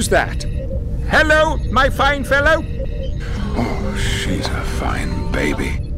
Who's that? Hello, my fine fellow? Oh, she's a fine baby.